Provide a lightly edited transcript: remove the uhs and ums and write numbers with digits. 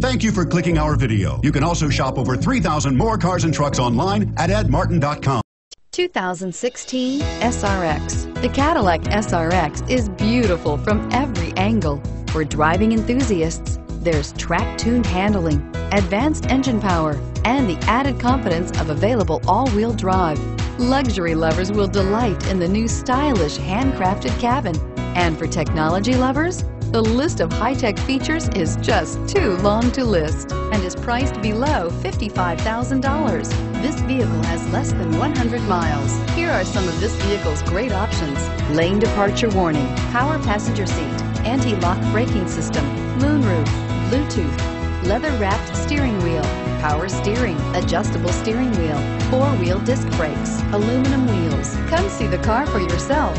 Thank you for clicking our video. You can also shop over 3,000 more cars and trucks online at edmartin.com. 2016 SRX. The Cadillac SRX is beautiful from every angle. For driving enthusiasts, there's track-tuned handling, advanced engine power, and the added confidence of available all-wheel drive. Luxury lovers will delight in the new stylish handcrafted cabin. And for technology lovers, the list of high-tech features is just too long to list and is priced below $55,000. This vehicle has less than 100 miles. Here are some of this vehicle's great options: lane departure warning, power passenger seat, anti-lock braking system, moonroof, Bluetooth, leather-wrapped steering wheel, power steering, adjustable steering wheel, four-wheel disc brakes, aluminum wheels. Come see the car for yourself.